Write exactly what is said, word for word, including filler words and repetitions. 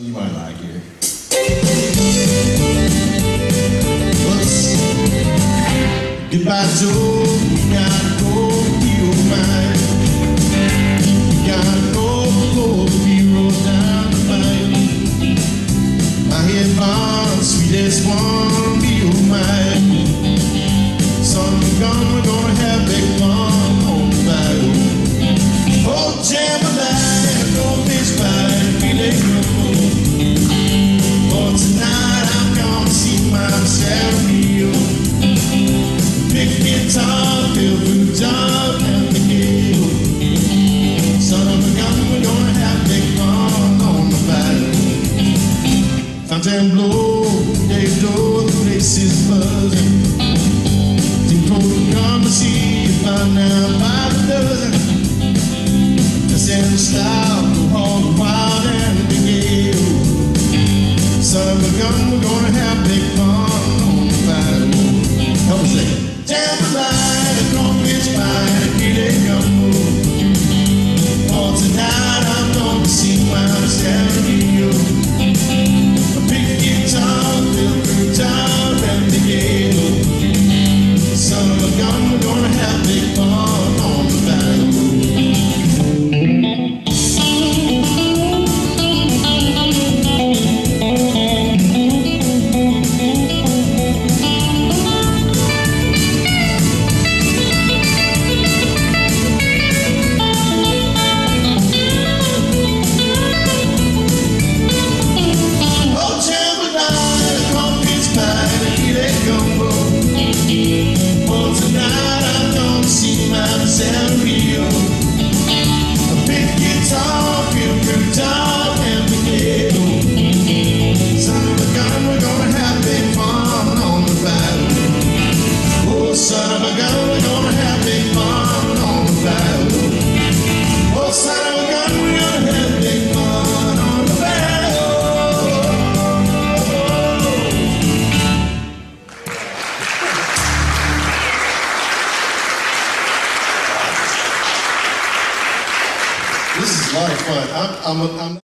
You might like it. Goodbye, Joe. You gotta go, you don't mind. You gotta go, go, we roll down the line. I hear the sweetest one, be your mind. Some gun, we're gonna have big one on the Bible. Oh, jambalaya, no fish pie, feeling good. And blow, they blow, the place is buzzing. Didn't hold a gun to see if I'm now by the dozen. I said stop, go all the wild and the gale. Son of a gun, we're gonna have big fun on the firewood. Help us say, jambalaya, the cornfish pie, here they come. For tonight I'm gonna see myself real. This is a lot of fun. I'm, I'm, I'm